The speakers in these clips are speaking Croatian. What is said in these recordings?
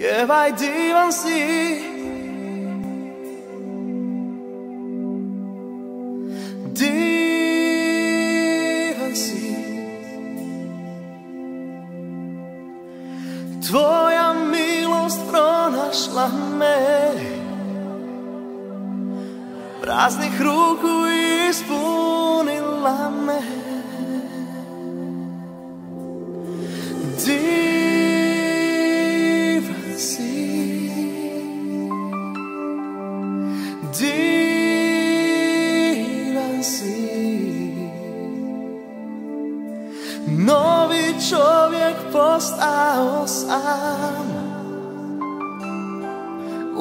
je vai divan si. Divan si. Tvoja milost pronašla me, praznih ruku ispunila me. Divan si. Divan si. Novi čovjek postao sam,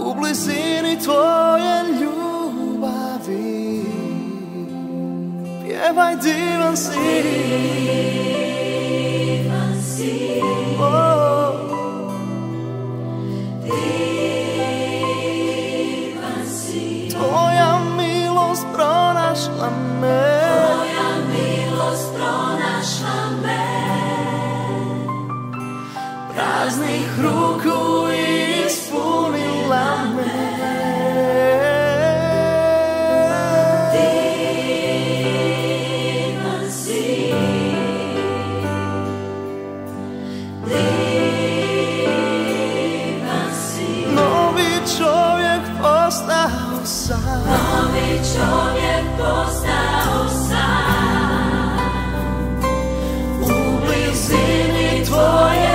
u blizini tvoje ljubavi. Pjevaj divan si. Divan si. Divan si. Tvoja milost pronašla me. Praznih ruku ispunila me. Divan si. Divan si. Novi čovjek postao sam. Novi čovjek postao sam. U blizini tvoje.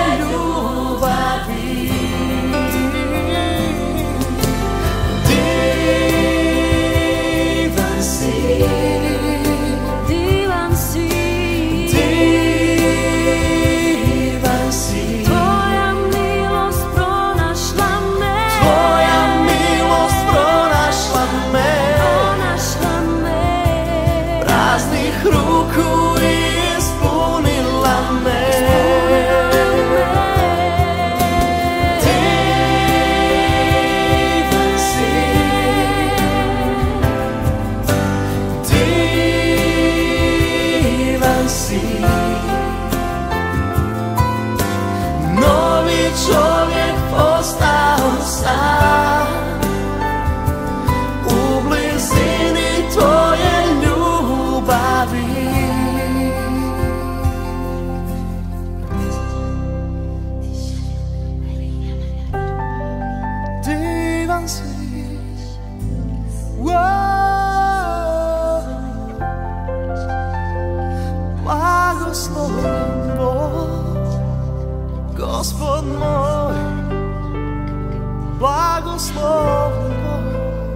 Blagosloven Bog, Gospod moj, blagosloven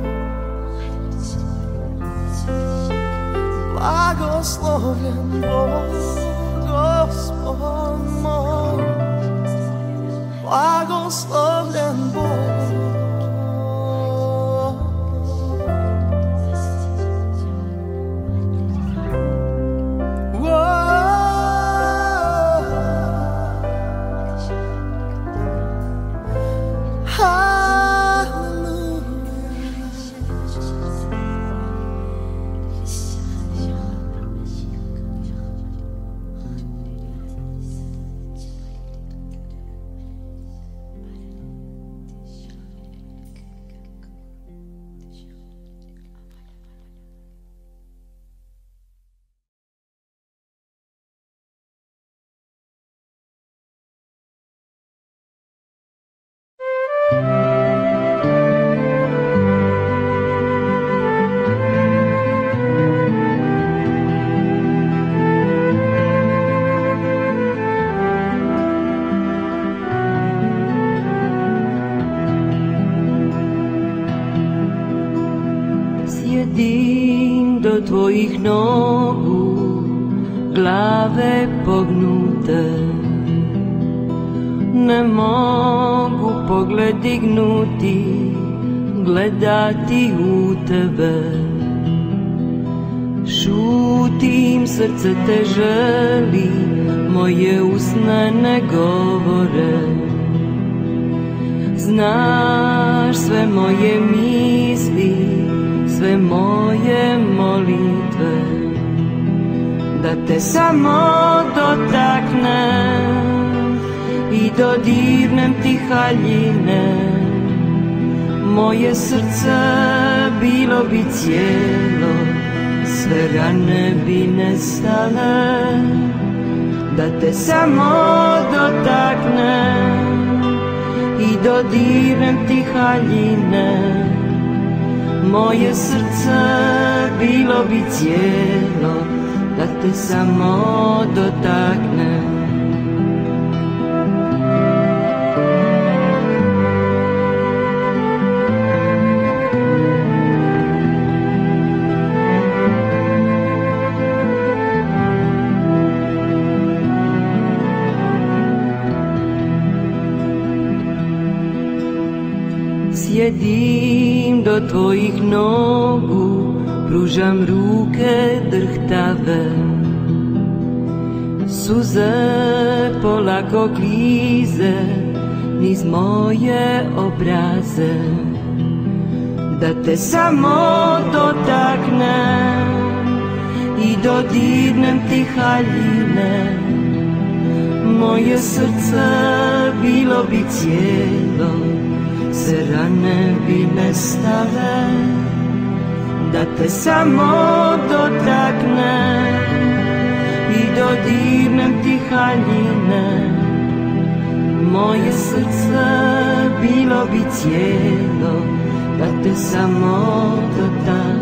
Bog, blagosloven Bog, Gospod moj, blagosloven Bog. Sjedim do tvojih nogu, glave pognute, ne mogu pogled dignuti, gledati u tebe. Šutim, srce te želi, moje usne ne govore. Znaš sve moje misli, sve moje molitve, da te samo dotaknem i do divne tih haljine, moje srce bilo bi cijelo, sve rane bi nestale, da te samo dotaknem i dodirnem ti haljine, moje srce bilo bi cijelo, da te samo dotaknem. Sjedim do tvojih nogu, pružam ruke drhtave, suze polako klize niz moje obraze, da te samo dotaknem i dodirnem ti haljine, moje srce bilo bi cijelo, sve rane bi nestale, da te samo dotaknem i dodirnem ti haljine, moje srce bilo bi cijelo, da te samo dotaknem.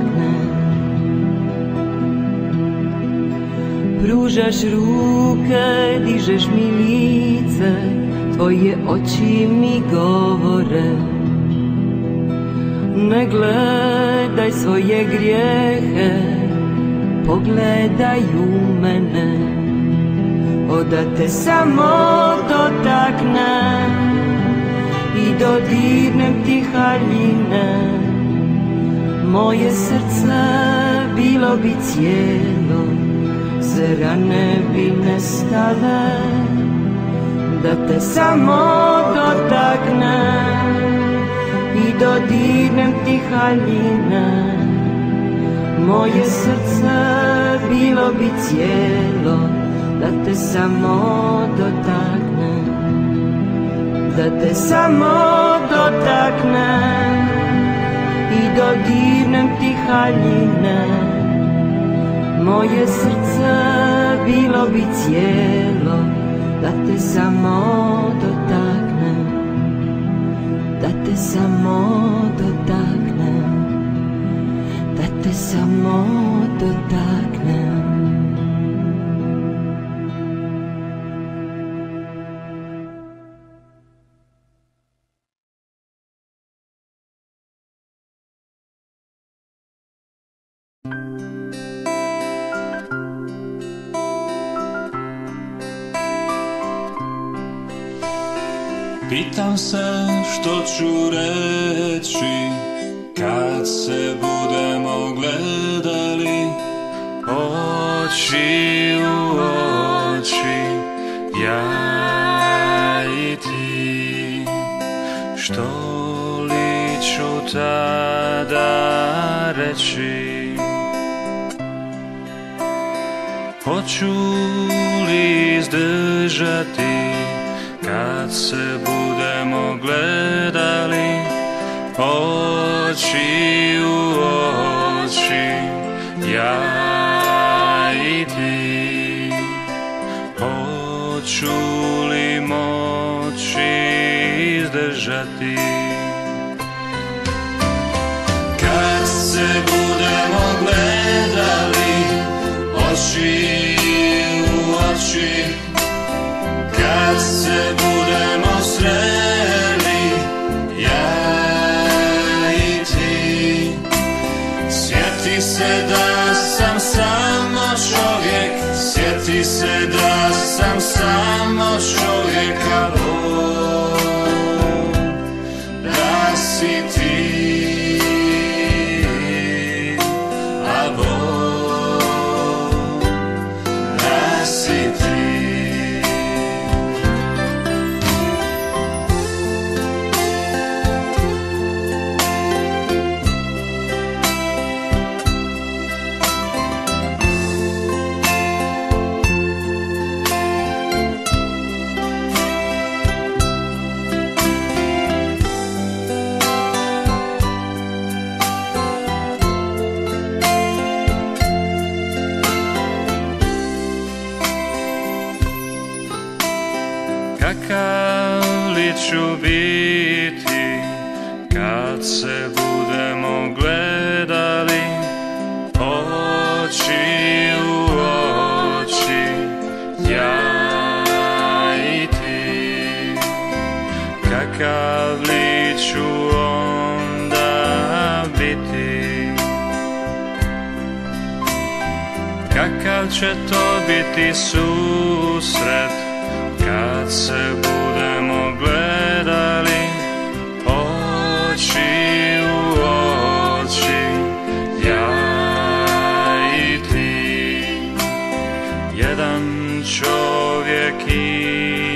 Pružaš ruke, dižeš mi lice, tvoje oči mi govore, ne gledaj svoje grijehe, pogledaj u mene, o da te samo dotaknem i dodirnem ti haljine, moje srce bilo bi cijelo, sve rane bi nestale, da te samo dotaknem i dodirnem ti haljine, moje srce bilo bi cijelo, da te samo dotaknem, da te samo dotaknem i dodirnem ti haljine, moje srce bilo bi cijelo, da te samo dotaknem, da te samo dotaknem, da te samo dotaknem. Pitam se što ću reći kad se budemo gledali oči u oči, ja i ti. Što li ću tada reći? Hoću li izdržati kad se budemo gledali oči u oči, ja i ti? Hoću li moći izdržati kad se budemo gledali oči u oči? Kad se budemo sreli, ja i ti, sjeti se da sam samo čovjek, sjeti se da sam samo čovjek, a Bog da si ti, a Bog da si ti. kakav liču biti kad se budemo gledali oči u oči, ja i ti. Kakav liču onda biti, kakav će to biti susret kad se budemo gledali oči u oči, ja i ti. Jedan čovjek i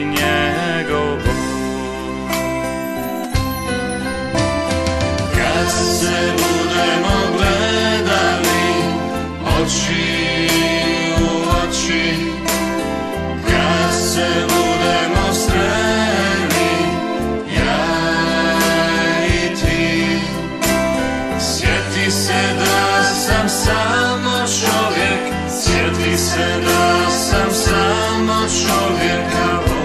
njegov Bog. Kad se budemo gledali oči u oči, kad se budemo da sam samo čovjek kao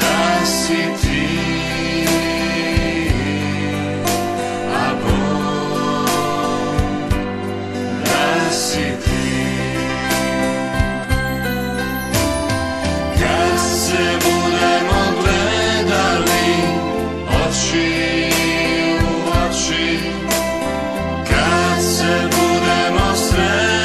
da si ti, a Bog da si ti. Kad se budemo gledali oči u oči, kad se budemo sreli,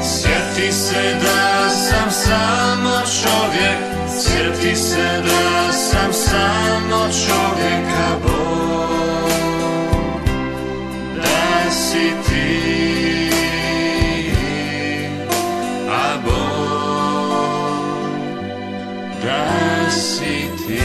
sjeti se da sam samo čovjek, a Bog da si ti, a Bog da si ti.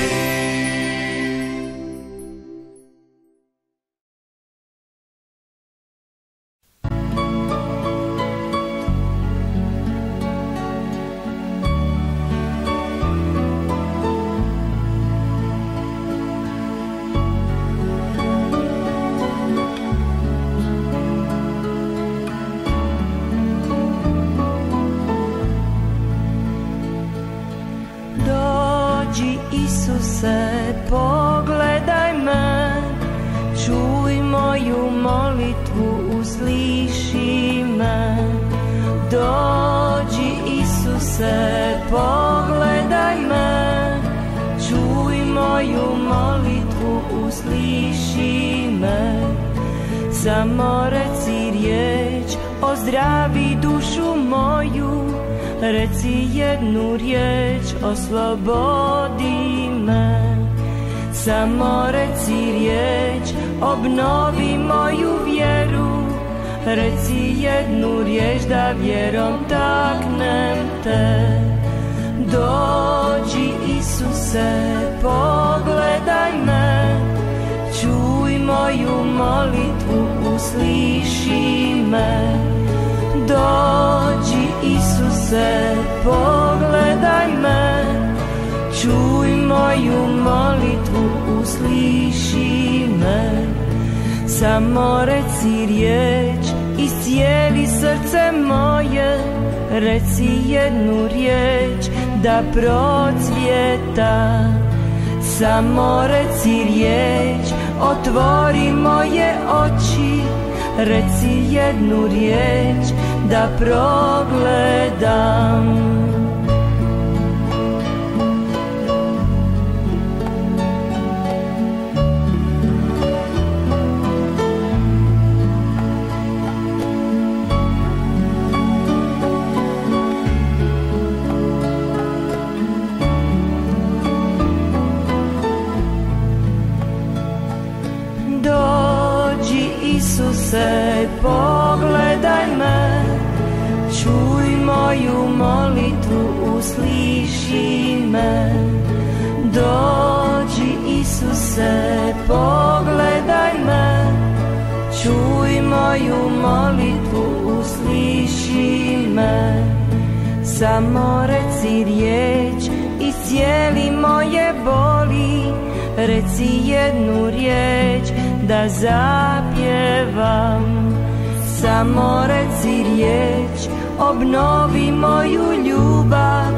Samo reci riječ, ozdravi dušu moju, reci jednu riječ, oslobodi me. Samo reci riječ, obnovi moju vjeru, reci jednu riječ da vjerom taknem te. Dođi Isuse, pogledaj me, čuj moju molitvu, usliši me. Dođi Isuse, pogledaj me, čuj moju molitvu, usliši me. Samo reci riječ i cijeli srce moje, reci jednu riječ da procvjeta. Samo reci riječ, otvori moje oči, reci jednu riječ da progledam. Isuse, pogledaj me, čuj moju molitvu, usliši me. Dođi Isuse, pogledaj me, čuj moju molitvu, usliši me. Samo reci riječ i cijeli moje boli, reci jednu riječ da zapjevam. Samo reci obzir riječ, obnovi moju ljubav,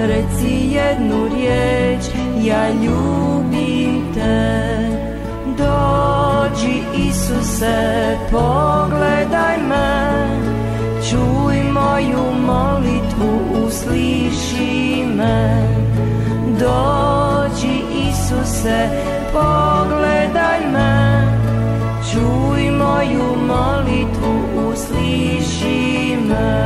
reci jednu riječ, ja ljubim te. Dođi Isuse, pogledaj me, čuj moju molitvu, usliši me. Dođi Isuse, pogledaj me, čuj moju molitvu, usliši me.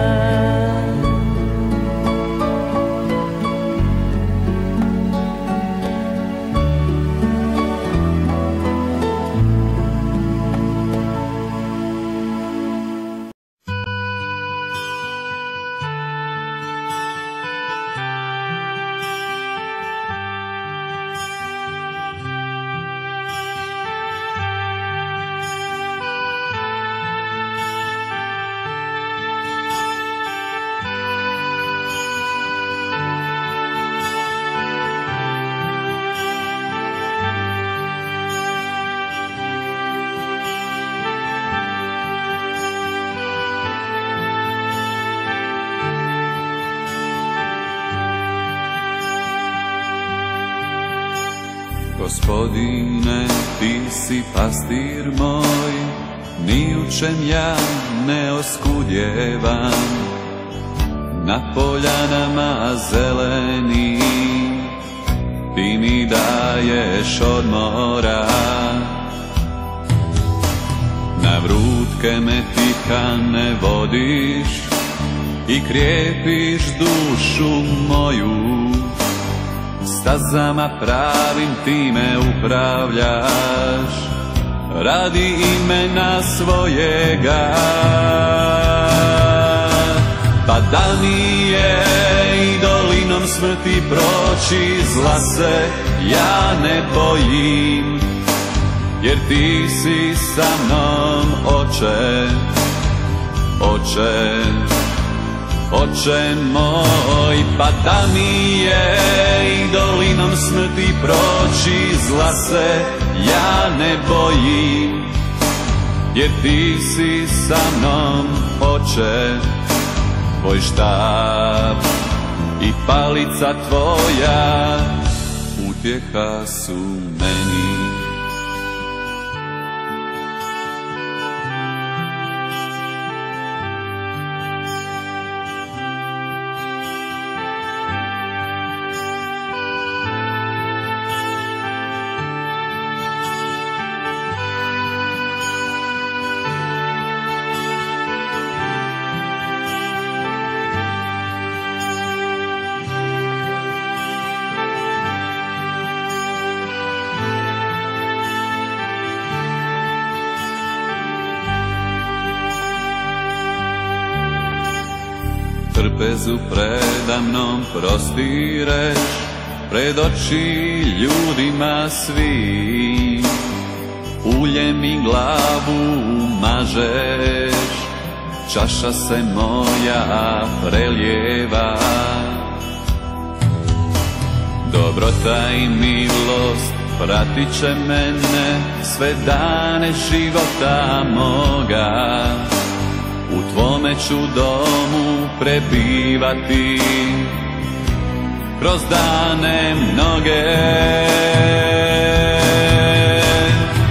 Gospodine, ti si pastir moj, ni u čem ja ne oskuljevam. Na poljanama zeleni ti mi daješ odmora. Na vrutke me tihane vodiš i krijepiš dušu moju. Stazama pravim ti me upravljaš radi imena svojega. Pa da nije i dolinom smrti proći, zla se ja ne bojim, jer ti si sa mnom, Oče, Oče, Oče moj. Pa da mi je i dolinom smrti proći, zla se ja ne bojim, jer ti si sa mnom, Oče, tvoj štab i palica tvoja utjeha su meni. Trpezu predamnom prostireš, pred oči ljudima svi. Uljem mi glavu mažeš, čaša se moja prelijeva. Dobrota i milost pratit će mene sve dane života moga. U tvome ću domu prebivati kroz dane mnoge.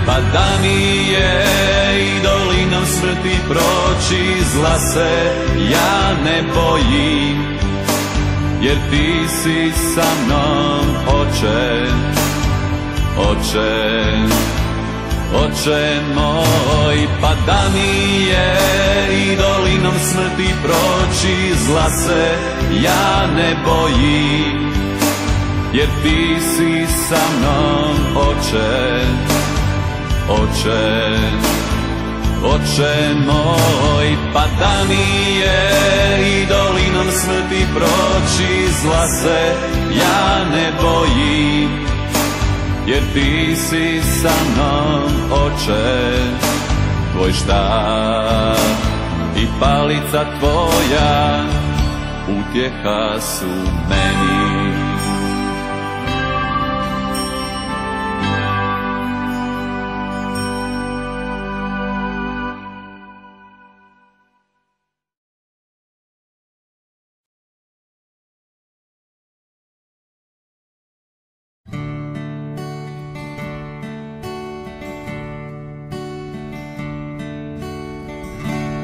Pa da mi je i dolinom smrti proći, zla se ja ne bojim, jer ti si sa mnom, Oče, Oče, Oče moj. Pa da mi je i dolinom smrti proći, zla se ja ne bojim, jer ti si sa mnom, Oče, Oče, Oče moj. Pa da mi je i dolinom smrti proći, zla se ja ne bojim, jer ti si sa mnom, Oče, tvoj štab i palica tvoja utjeha su meni.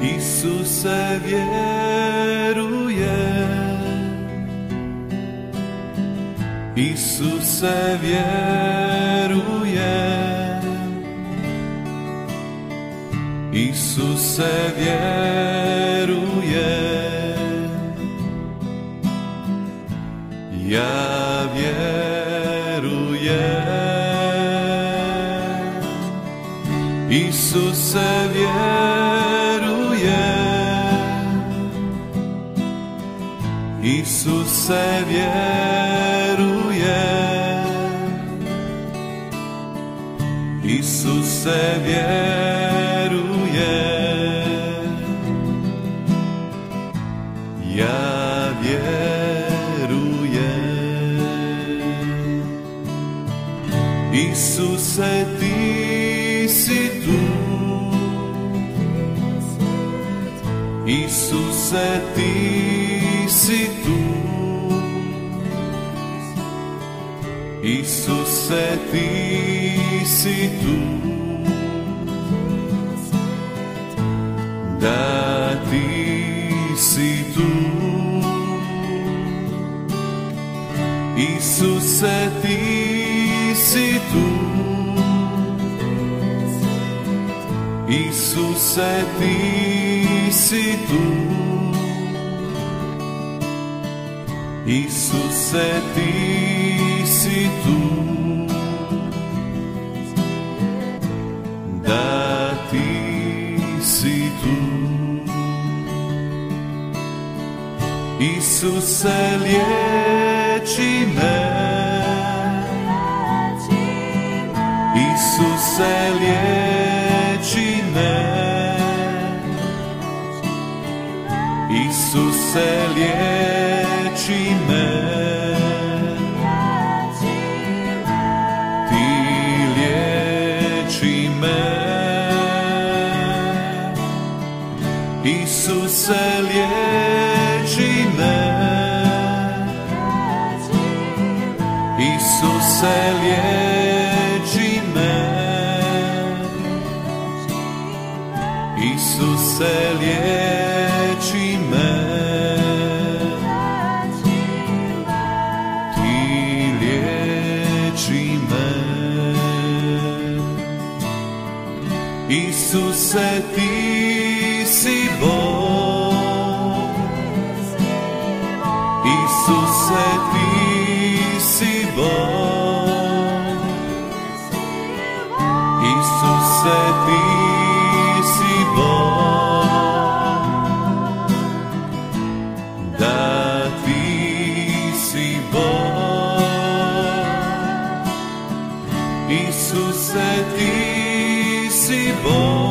Isuse, wieruję, Isuse, wieruję, Isuse, wieruję, ja wieruję, Isuse, wieruję. Isuse, wieruję, Isuse, wieruję, ja wieruję. Isuse, Ty si tu, Isuse, Ty si tu, Isuse, Ty si tu, da, Ty si tu, Isuse, Ty si tu, Isuse, Ty si tu, Isuse, Ty si tu, da, Ty si tu. Isuse, lieči me, Isuse, lieči me, Isuse, lieči me, leči me, Ty lieči me, Isuse, lieči me, Isuse, lieči me, Isuse, lieči me, Isuse, Ty si Boh, Isuse, Ty si Boh, Isuse, Ty si Boh, da, Ty si Boh, Isuse, Ty si Boh,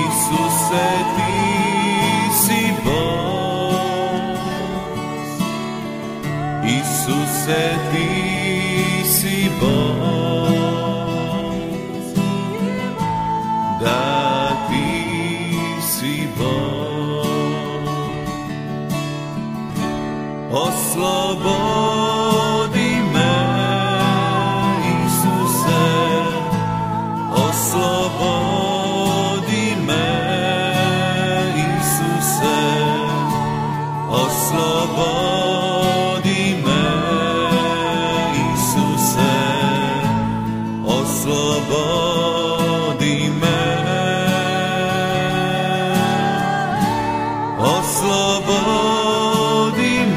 Isuse, Ty si Boh, Isuse, Ty si Boh, da, Ty si Boh, oslobodi. Oslobodi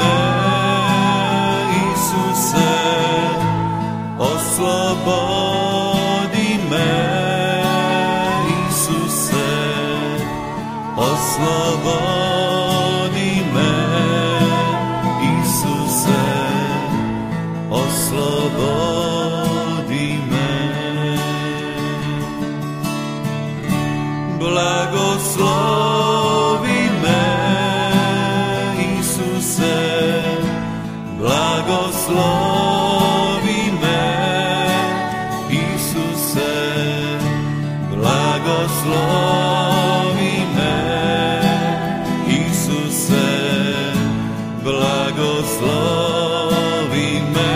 me, Isuse, oslobodi me, Isuse, oslobodi me, oslobodi me, Isuse, oslobodi me, oslobodi me, Isuse, oslobodi me. Blagoslovi me, Isuse, blagoslovi me, Isuse, blagoslovi. Blagoslovi me,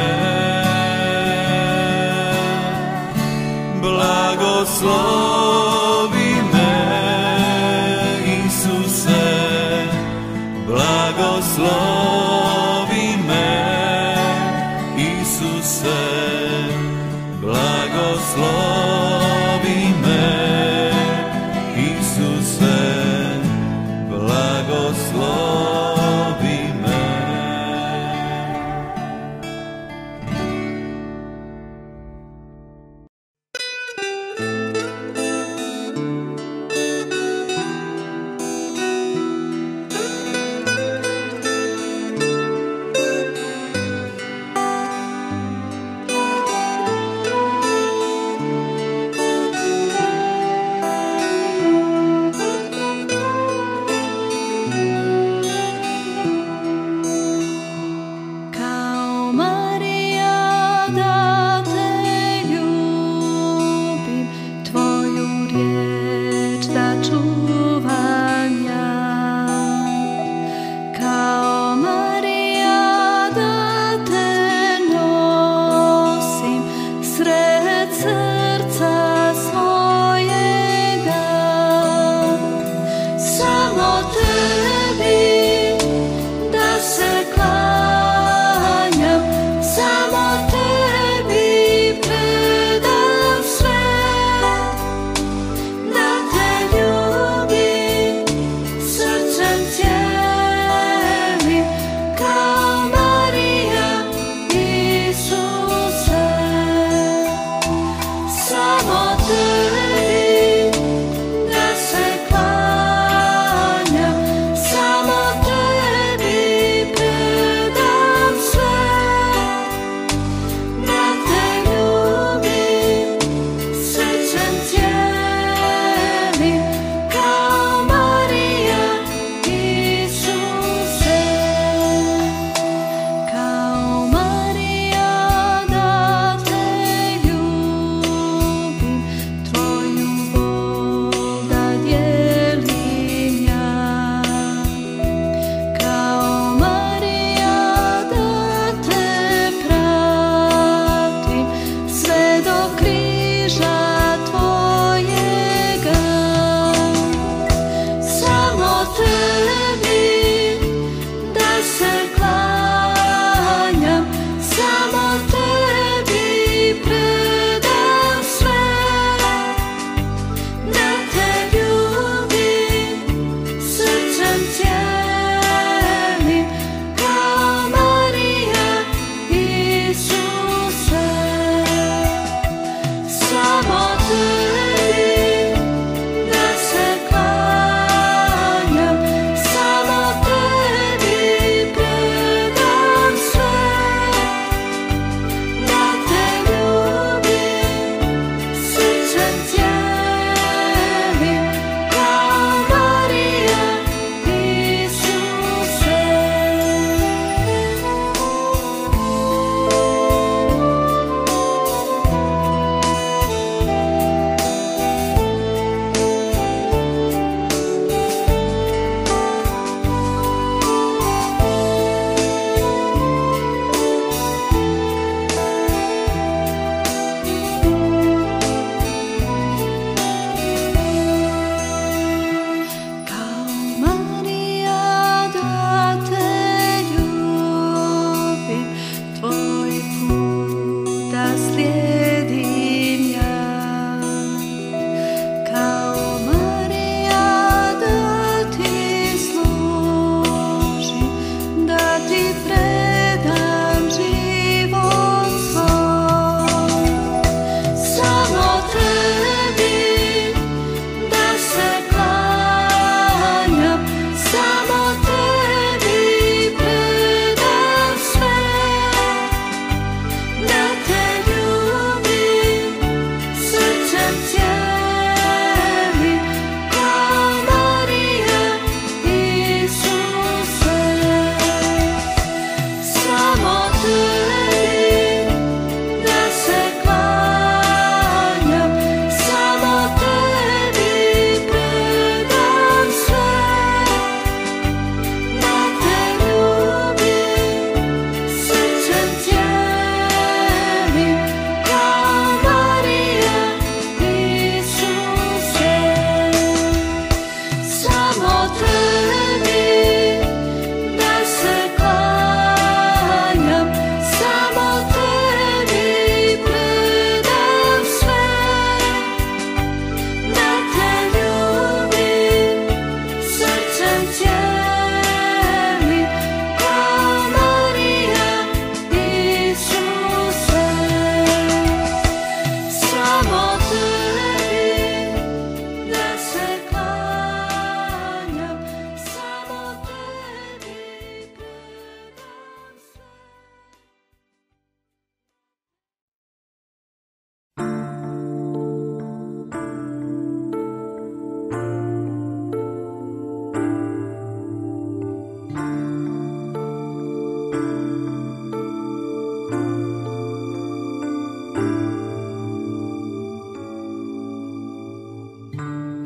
blagoslovi me. Te iubim.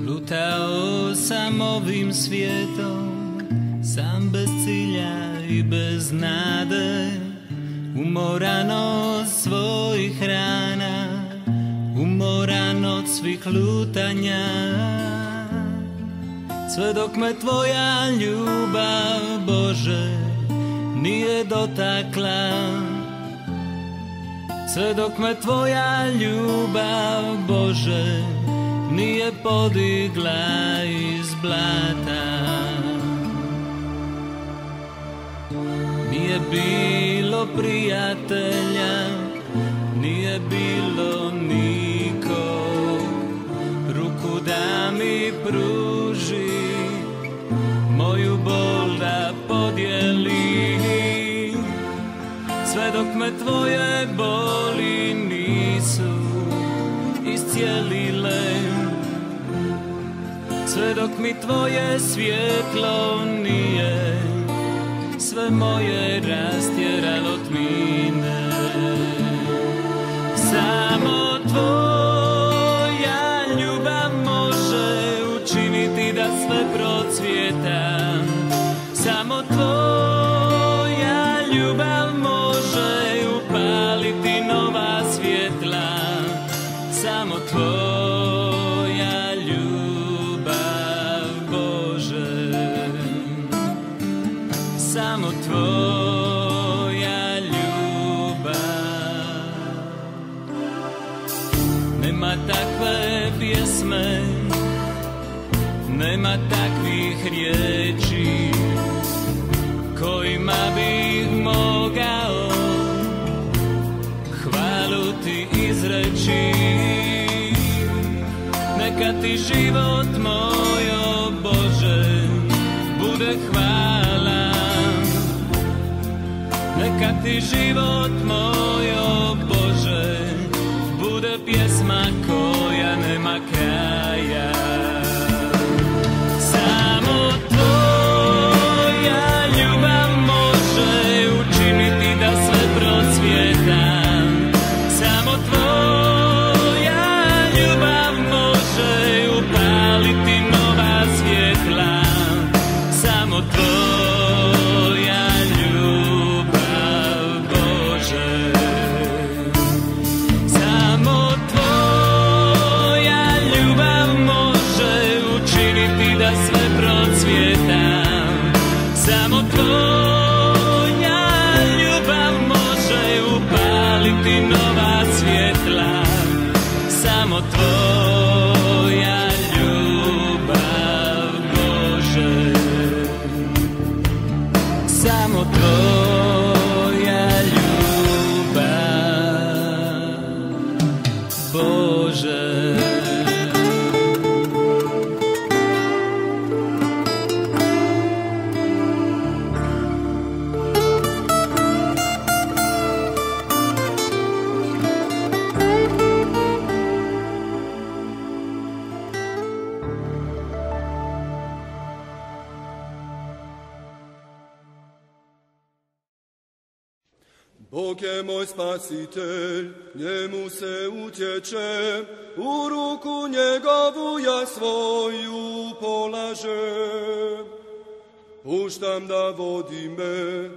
Lutao sam ovim svijetom, sam bez cilja i bez nade, umoran od svojih rana, umoran od svih lutanja. Sve dok me tvoja ljubav, Bože, nije dotakla. Sve dok me tvoja ljubav, Bože, nije podigla iz blata. Nije bilo prijatelja, nije bilo nikog, ruku da mi pruži, moju bol da podijeli. Sve dok me tvoje boli nisu iscijelile, sve dok mi tvoje svjetlo nije sve moje rastjeralo tmine. Samo tvoja ljubav može učiniti da sve procvjeta. Samo tvoja ljubav može upaliti nova svjetla. Samo tvoja ljubav, Bože, samo tvoja ljubav. Nema takve pjesme, nema takvih riječi kojima bih mogao hvalu ti izreći. Neka ti život moj, o Bože, bude hvala. Neka ti život moj, o Bože, bude pjesma koja nema kraja. Samo tvoja ljubav može učiniti da sve procvjeta. Samo tvoja ljubav može upaliti nova svjetla. Samo tvoja ljubav, Bože, samo tvoja ljubav može učiniti da sve procvjeta. Samo tvoja ljubav može upaliti nova svjetla. Samo tvoja ljubav, Bože, samo tvoja ljubav, Bože. Bog je moj spasitelj, njemu se utječem, u ruku njegovu ja svoju polažem. Puštam da vodi me,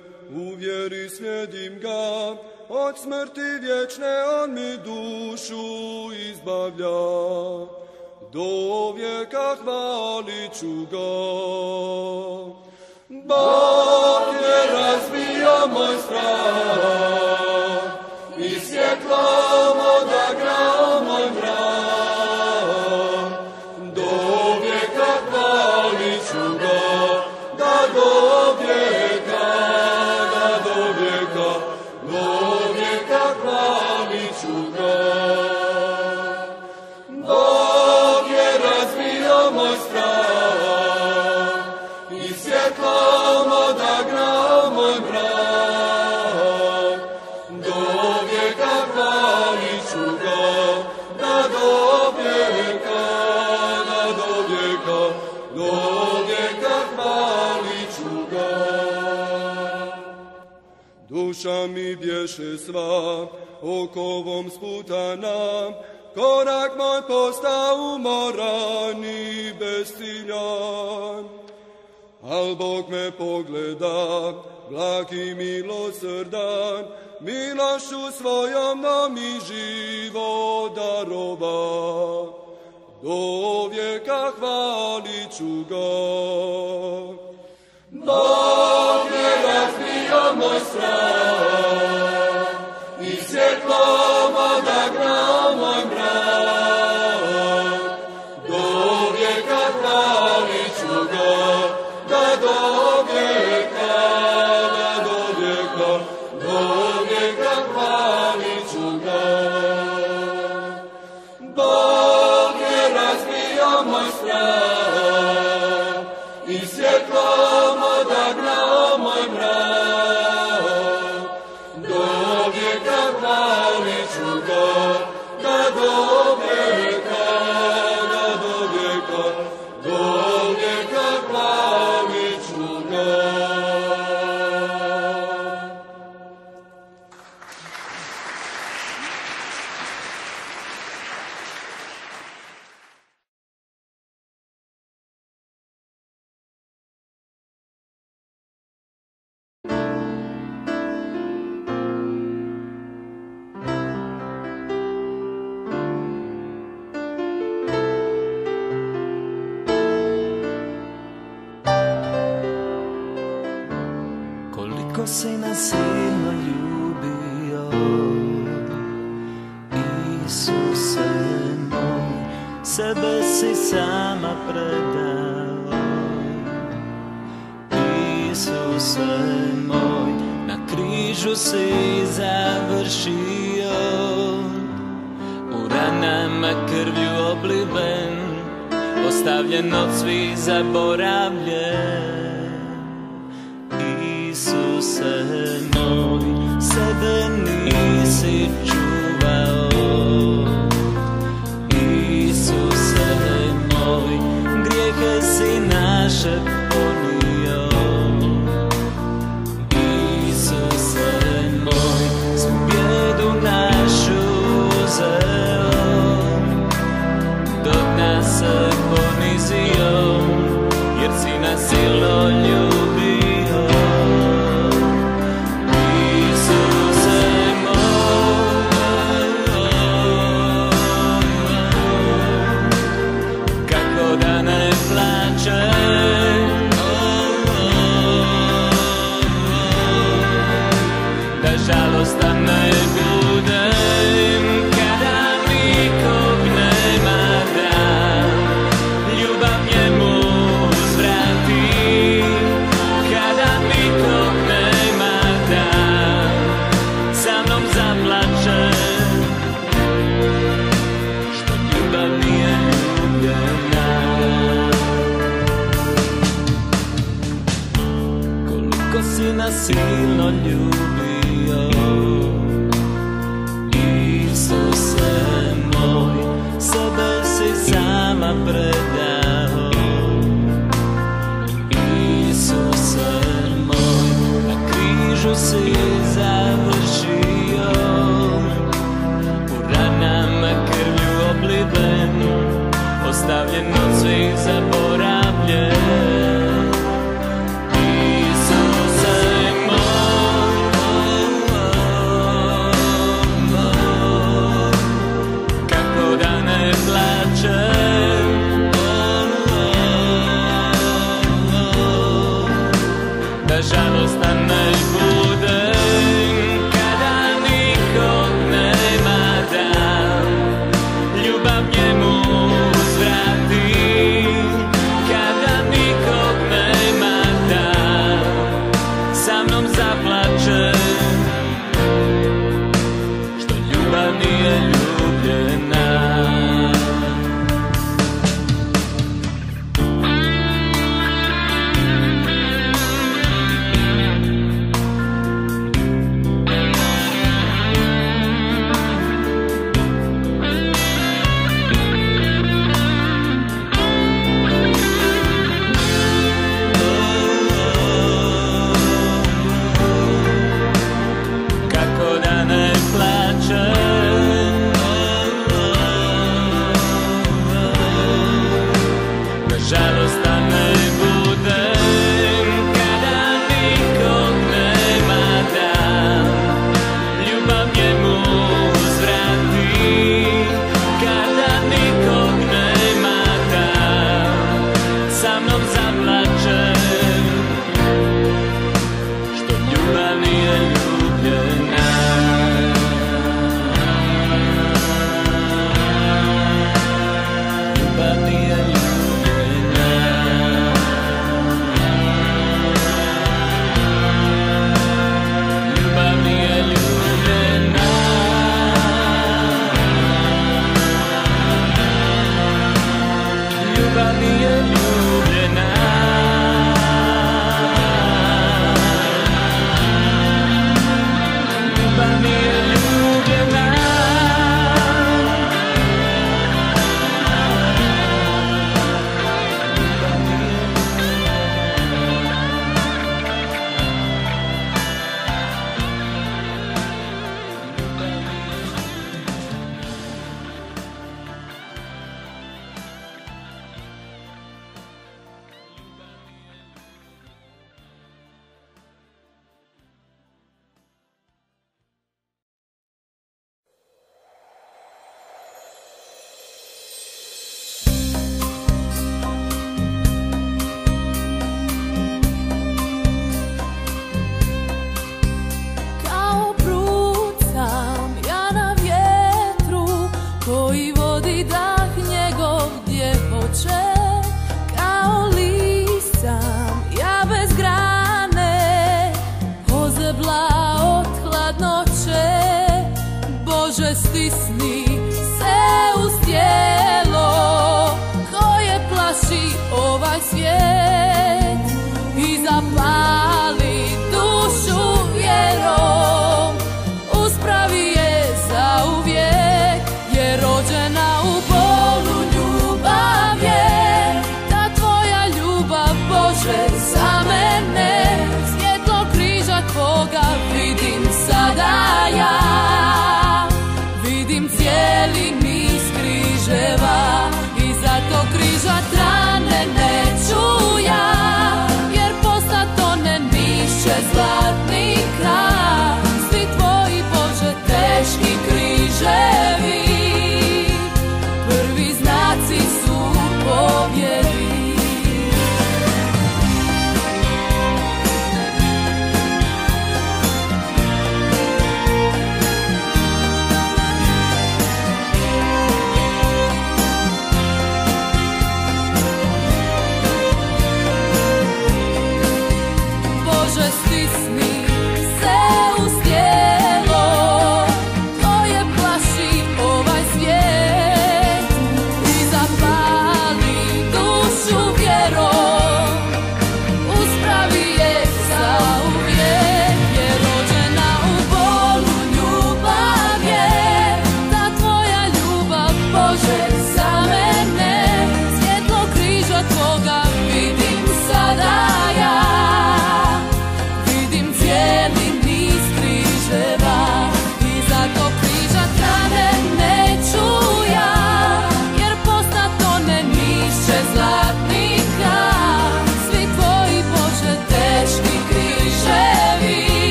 u vjeri slijedim ga, od smrti vječne on mi dušu izbavlja. Do vijeka hvalit ću ga. Bog je razbio moj strah i svjetlom odagrao moj mrak. Do vijeka hvalit ću ga, da do vijeka, da do vijeka, do vijeka hvalit ću ga. Bog je razbio moj strah i svjetlom odagrao moj mrak. Do vijeka hvalit ću ga, da do vijeka, da do vijeka, do vijeka hvalit ću ga. Duša mi bješe sva okovom sputana, korakmoj postał morani bestinjan. Al Bog me pogleda, blag i milosrdan, milošću svojom nam i život darova. Do vijeka hvalit ću ga. Bog je razbio moj strah i svjetlom odagnao moj mrak. Do vijeka hvalit ću ga, da do vijeka, da do vijeka, do vijeka hvalit ću ga. Bog je razbio moj strah i svjetlom odagnao moj mrak. I za to križa strane ne čuja.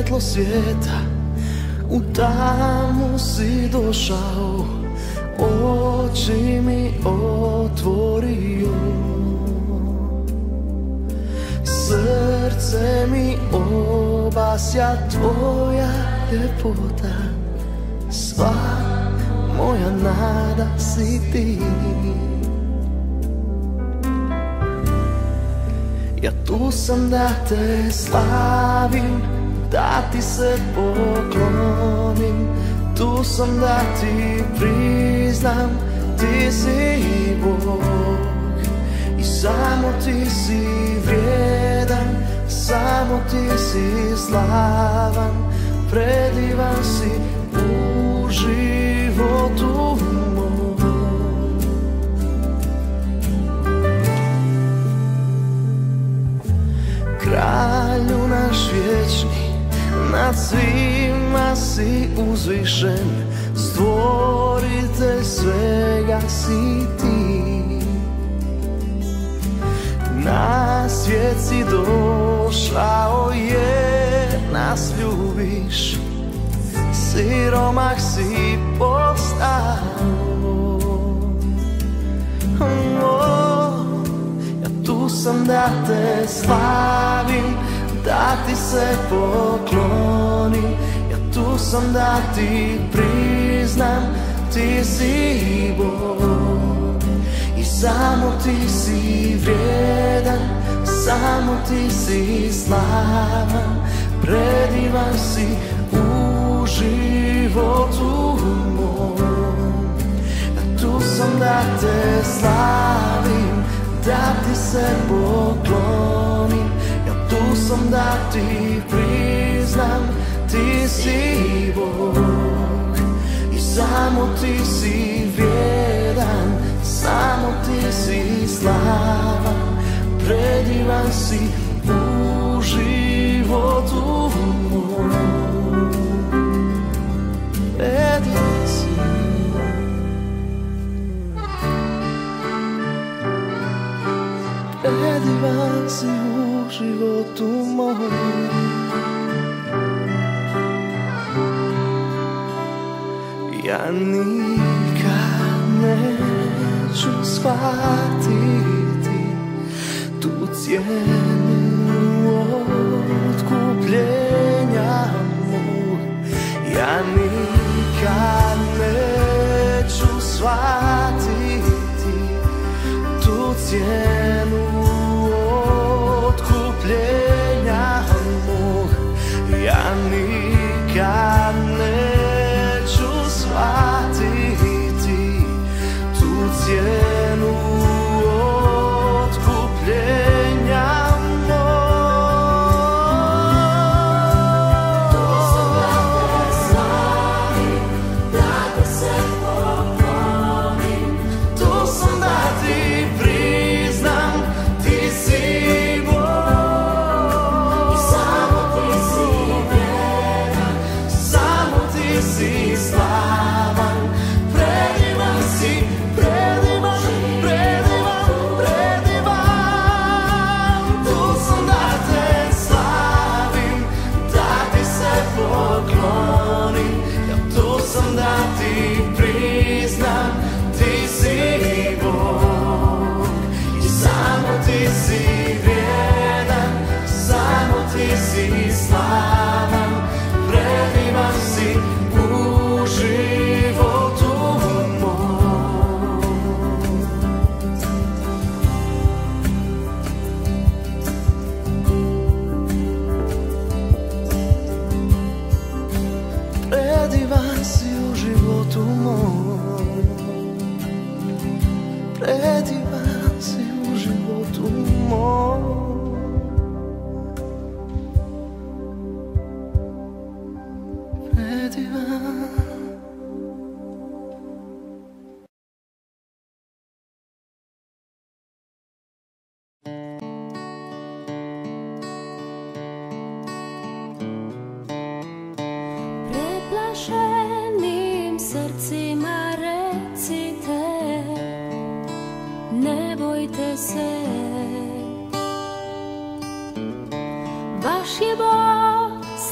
svetlo svijeta u tamu si došao, oči mi otvorio, srce mi obasja tvoja ljepota, sva moja nada si ti. Ja tu sam da te slavim, da ti se poklonim, tu sam da ti priznam, ti si Bog i samo ti si vrijedan, samo ti si slavan, predivan si u životu mom. Kralju naš vječni, nad svima si uzvišen, stvoritelj svega si ti. Na svijet si došao jer nas ljubiš, siromah si postao. Ja tu sam da te slavim, da ti se poklonim, ja tu sam da ti priznam, ti si Bog i samo ti si vrijedan, samo ti si slavan, predivan si u životu mom. Ja tu sam da te slavim, da ti se poklonim, tu sam da ti priznam, ti si Bog i samo ti si vrijedan, samo ti si slavan, predivan si u životu mom. Predivan si. Predivan si u životu mom. Ja nikad neću shvatiti tu cijenu otkupljenja mog. Ja nikad neću shvatiti tu cijenu otkupljenja mog. Ja nikad neću shvatiti tu cijenu otkupljenja mog. Tu sam da te slavim, da te se poklonim, tu sam da ti priznam, ti si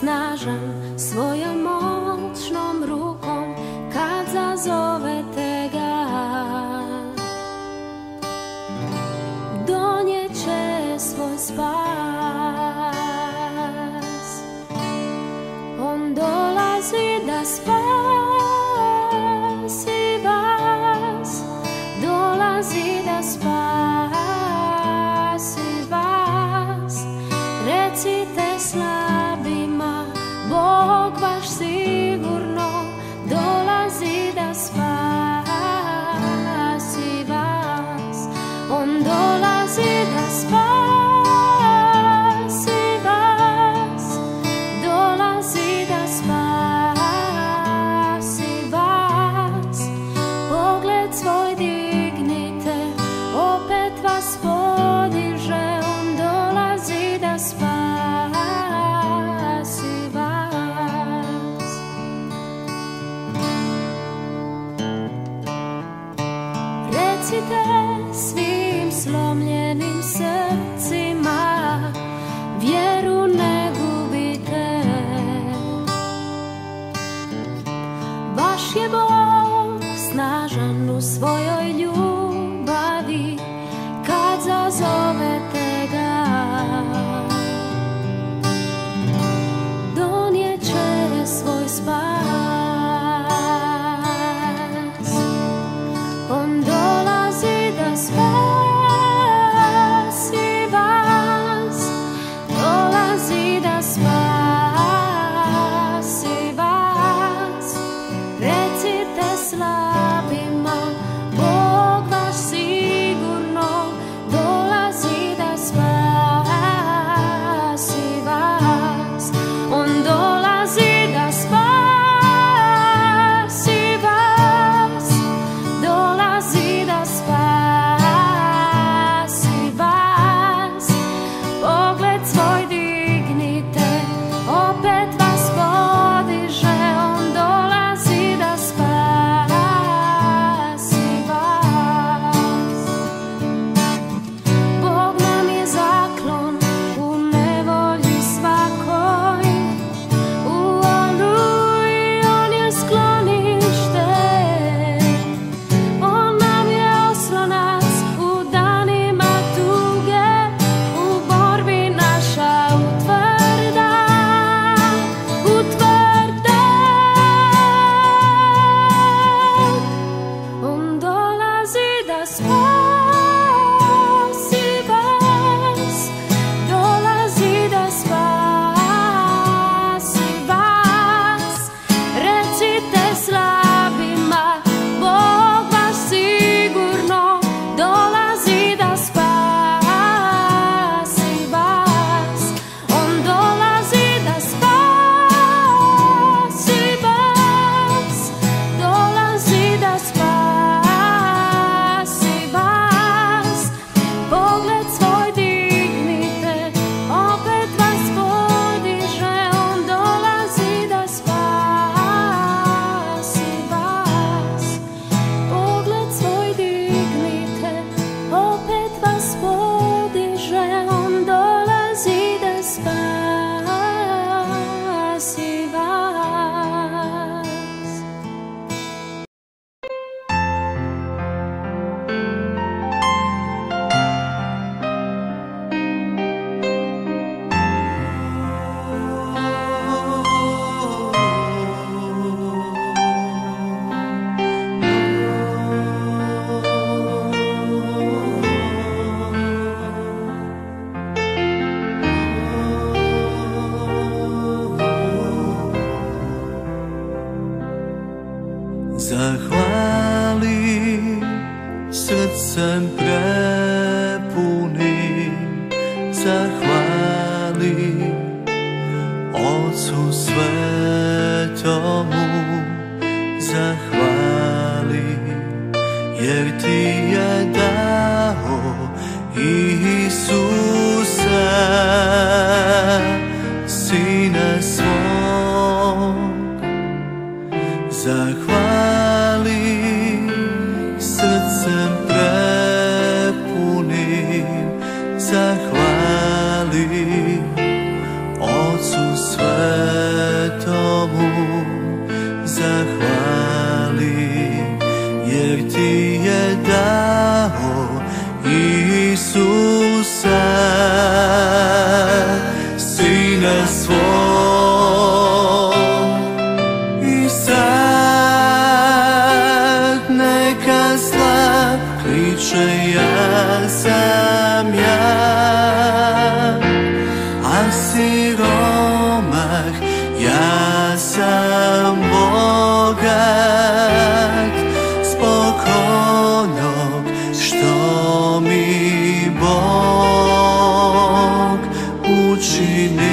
snażem swoją mocną ruką, kad zazove tega donieće svoj spas. On dolazi da spasi vas, dolazi da spasi vas. Recite slabima, Bog vaš sigurno dolazi da spasi vas. On dolazi da spasi vas, dolazi da spasi vas. Pogled svoj dignite, opet vas podiže. On dolazi da spasi vas. Recite svim slomljenim srcima, vjeru ne gubite. Vaš je Bog snažan u svojoj ljubavi, kad zazovete ga, donijeće svoj spas. On dolazi da spasi vas, dolazi da spasi vas. Recite slabima, Bog vaš sigurno dolazi da spasi vas. On dolazi da spasi vas, dolazi da spasi vas. Pogled svoj dignite, opet vas podiže. On dolazi da spasi vas. Bog nam je zaklon u nevolji svakoj, u oluji on je sklonište. On nam je oslonac u danima tuge, u borbi naša utvrda, utvrda. On dolazi da spasi vas, dolazi da spasi vas. Recite slabima, Bog vaš sigurno dolazi da spasi vas. On dolazi da spasi vas, dolazi da spasi vas. Pogled svoj dignite, opet vas podiže. On dolazi da spasi vas. Pogled svoj dignite, opet vas podiže. On dolazi da spasi vas. Zahvali, srcem prepuni, zahvali Otcu Svetomu, zahvali jer ti je dao Isusa, Sina svog. Zahvali srcem prepunim, zahvali Otcu Svetom. rușine.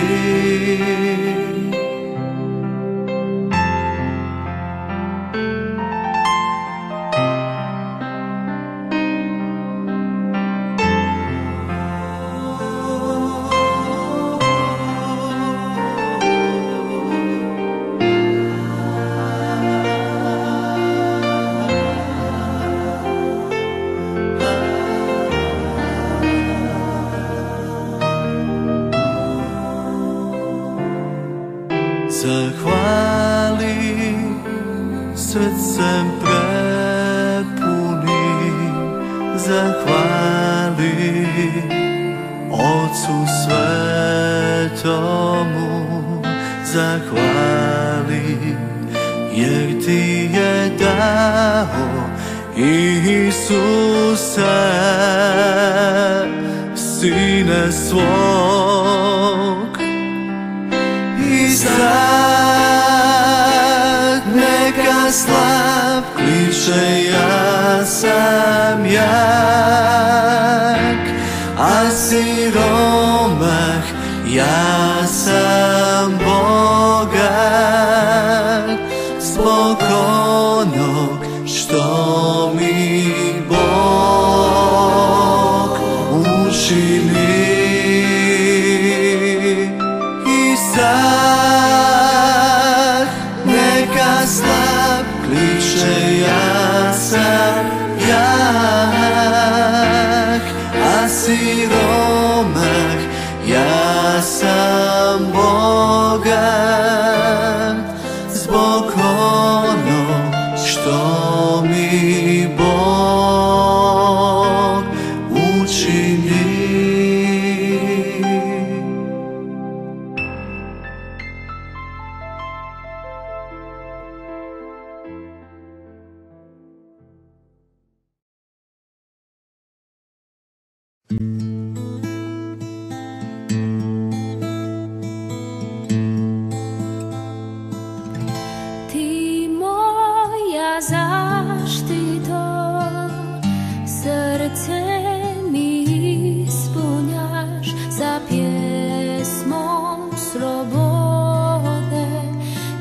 Zahvalim, srcem prepunim, zahvalim Otcu Svetomu, zahvalim jer Ti je dao Isuse, Sine svog. Sad neka slab kliče ja sam jak, a siromah ja sam bogat, zbog onog što mi Bog učini. I sad neka slab kliče ja sam jak, a siromah ja sam bogat, zbog ono što mi Bog učini. Ti, moja zaštito, srce mi ispunjaš sa pjesmom slobode.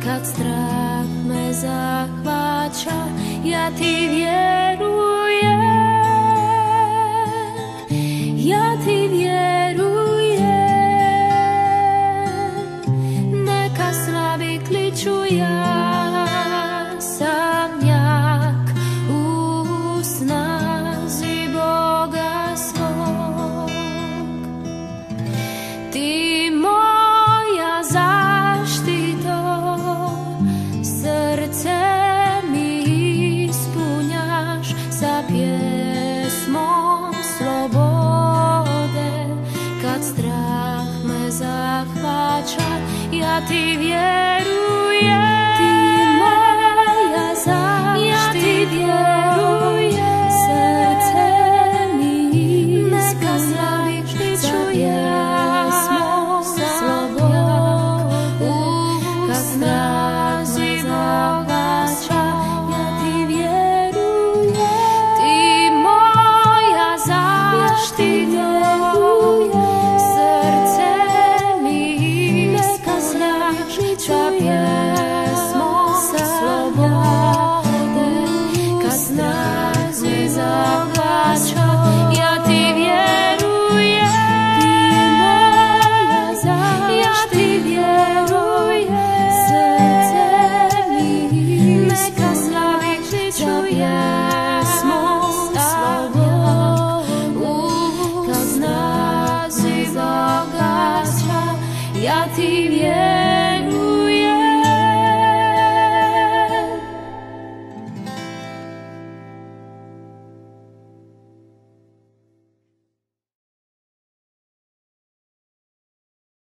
Kad strah me zahvaća, ja ti vjerujem. Ja ti vjerujem, neka slabi kliču ja sam jak u snazi Boga svog. Ti moja zaštito, srce mi ispunjaš sa pjesmom slobode. Strah me zahvaća, ja ti vjerujem. Ti moja zaštita, ja ti vjerujem. Srce mi ispunjaš sa pjesmom slobode. Kad strah me zahvaća, ja ti vjerujem. Ti moja zaštita, ja ti vjerujem.